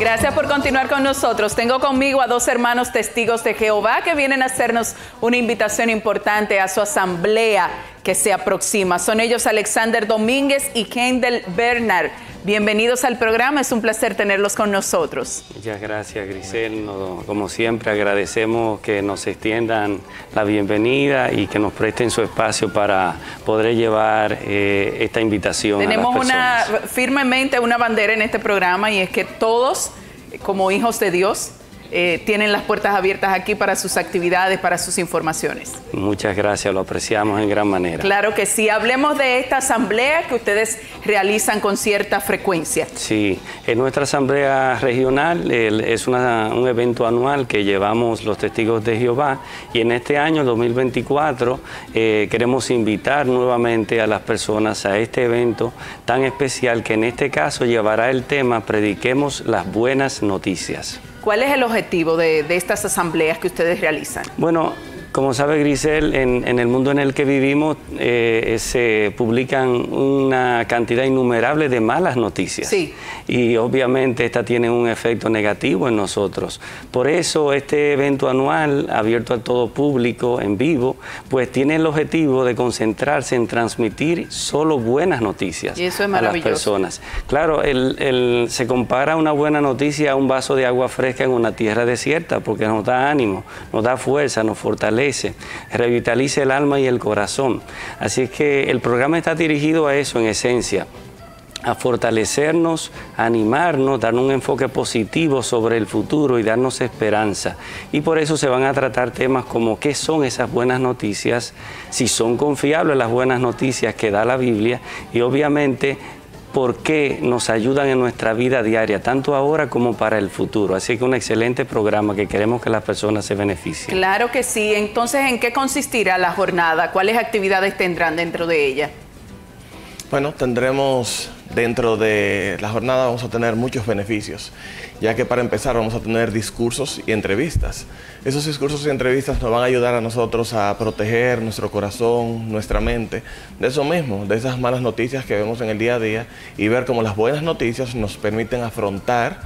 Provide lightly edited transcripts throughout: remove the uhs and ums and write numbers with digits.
Gracias por continuar con nosotros. Tengo conmigo a dos hermanos testigos de Jehová que vienen a hacernos una invitación importante a su asamblea que se aproxima. Son ellos Alexander Domínguez y Kendall Bernard. Bienvenidos al programa, es un placer tenerlos con nosotros. Muchas gracias, Grisel. Como siempre, agradecemos que nos extiendan la bienvenida y que nos presten su espacio para poder llevar esta invitación. Tenemos firmemente una bandera en este programa, y es que todos, como hijos de Dios, tienen las puertas abiertas aquí para sus actividades, para sus informaciones. Muchas gracias, lo apreciamos en gran manera. Claro que sí. Hablemos de esta asamblea que ustedes realizan con cierta frecuencia. Sí, en nuestra asamblea regional es un evento anual que llevamos los testigos de Jehová, y en este año 2024 queremos invitar nuevamente a las personas a este evento tan especial, que en este caso llevará el tema Prediquemos las Buenas Noticias. ¿Cuál es el objetivo de estas asambleas que ustedes realizan? Bueno, como sabe Grisel, en el mundo en el que vivimos se publican una cantidad innumerable de malas noticias. Sí. Y obviamente esta tiene un efecto negativo en nosotros. Por eso este evento anual, abierto a todo público, en vivo, pues tiene el objetivo de concentrarse en transmitir solo buenas noticias a las personas. Claro, se compara una buena noticia a un vaso de agua fresca en una tierra desierta, porque nos da ánimo, nos da fuerza, nos fortalece, revitaliza el alma y el corazón. Así es que el programa está dirigido a eso en esencia, a fortalecernos, a animarnos, dar un enfoque positivo sobre el futuro y darnos esperanza. Y por eso se van a tratar temas como qué son esas buenas noticias, si son confiables las buenas noticias que da la Biblia, y obviamente por qué nos ayudan en nuestra vida diaria, tanto ahora como para el futuro. Así que un excelente programa que queremos que las personas se beneficien. Claro que sí. Entonces, ¿en qué consistirá la jornada? ¿Cuáles actividades tendrán dentro de ella? Bueno, tendremos dentro de la jornada, vamos a tener muchos beneficios, ya que para empezar vamos a tener discursos y entrevistas. Esos discursos y entrevistas nos van a ayudar a nosotros a proteger nuestro corazón, nuestra mente, de eso mismo, de esas malas noticias que vemos en el día a día, y ver cómo las buenas noticias nos permiten afrontar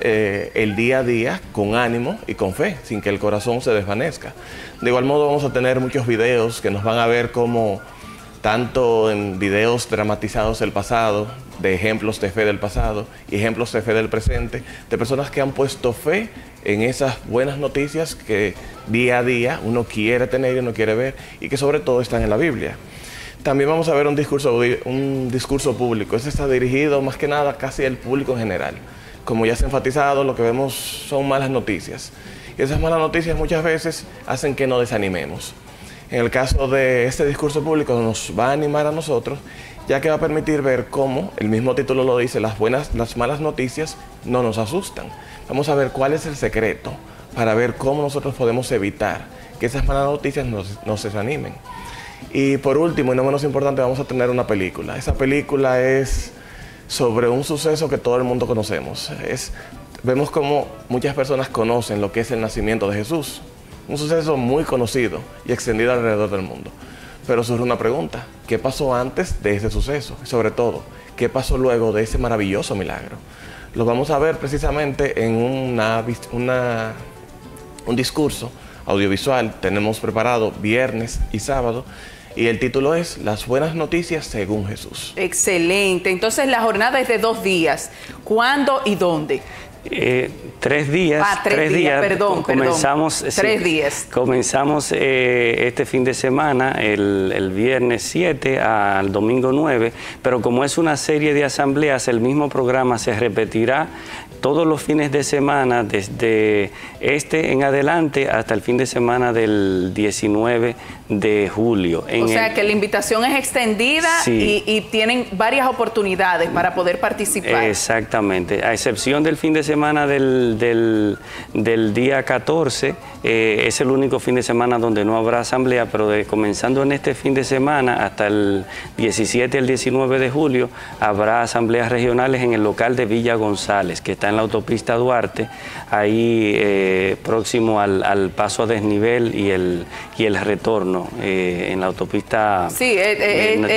el día a día con ánimo y con fe, sin que el corazón se desvanezca. De igual modo vamos a tener muchos videos que nos van a ver cómo, tanto en videos dramatizados del pasado, de ejemplos de fe del pasado y ejemplos de fe del presente, de personas que han puesto fe en esas buenas noticias que día a día uno quiere tener y uno quiere ver, y que sobre todo están en la Biblia. También vamos a ver un discurso público. Este está dirigido más que nada casi al público en general. Como ya se ha enfatizado, lo que vemos son malas noticias. Y esas malas noticias muchas veces hacen que nos desanimemos. En el caso de este discurso público nos va a animar a nosotros, ya que va a permitir ver cómo, el mismo título lo dice, las malas noticias no nos asustan. Vamos a ver cuál es el secreto para ver cómo nosotros podemos evitar que esas malas noticias nos desanimen. Y por último, y no menos importante, vamos a tener una película. Esa película es sobre un suceso que todo el mundo conocemos. Vemos cómo muchas personas conocen lo que es el nacimiento de Jesús. Un suceso muy conocido y extendido alrededor del mundo. Pero surge una pregunta: ¿qué pasó antes de ese suceso? Y sobre todo, ¿qué pasó luego de ese maravilloso milagro? Lo vamos a ver precisamente en un discurso audiovisual. Tenemos preparado viernes y sábado, y el título es Las Buenas Noticias según Jesús. Excelente. Entonces la jornada es de 2 días. ¿Cuándo y dónde? 3 días. Ah, 3 días, perdón. Comenzamos, perdón. Sí, 3 días. Comenzamos este fin de semana, el viernes 7 al domingo 9, pero como es una serie de asambleas, el mismo programa se repetirá todos los fines de semana, desde este en adelante hasta el fin de semana del 19 de julio. O sea que la invitación es extendida, sí, y tienen varias oportunidades para poder participar. Exactamente, a excepción del fin de semana del día 14, es el único fin de semana donde no habrá asamblea, pero comenzando en este fin de semana hasta el 17 al 19 de julio, habrá asambleas regionales en el local de Villa González, que está en la autopista Duarte, ahí próximo al paso a desnivel y el retorno en la autopista, sí,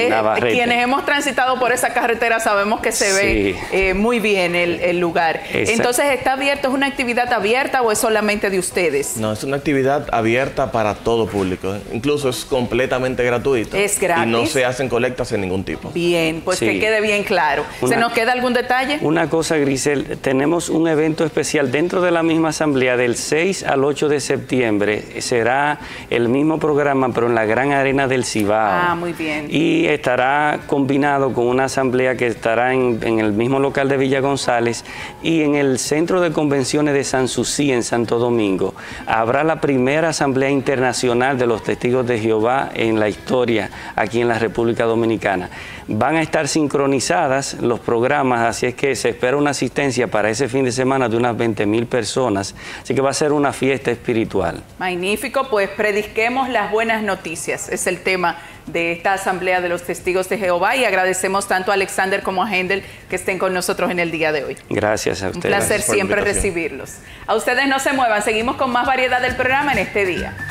Navarrete. Quienes hemos transitado por esa carretera sabemos que se, sí, ve muy bien el lugar. Exacto. Entonces, ¿está abierto? ¿Es una actividad abierta o es solamente de ustedes? No, es una actividad abierta para todo público. Incluso es completamente gratuita. Es gratis. Y no se hacen colectas de ningún tipo. Bien, pues sí, que quede bien claro. ¿Se nos queda algún detalle? Una cosa, Grisel, tenemos un evento especial dentro de la misma asamblea del 6 al 8 de septiembre. Será el mismo programa, pero en la Gran Arena del Cibao. Ah, muy bien. Y estará combinado con una asamblea que estará en el mismo local de Villa González y en el Centro de Convenciones de San Susi en Santo Domingo. Habrá la primera asamblea internacional de los Testigos de Jehová en la historia aquí en la República Dominicana. Van a estar sincronizadas los programas, así es que se espera una asistencia para ese fin de semana de unas 20.000 personas, así que va a ser una fiesta espiritual. Magnífico, pues prediquemos las buenas noticias, es el tema de esta asamblea de los Testigos de Jehová, y agradecemos tanto a Alexander como a Kendall que estén con nosotros en el día de hoy. Gracias a ustedes. Un placer siempre recibirlos. A ustedes no se muevan, seguimos con más variedad del programa en este día.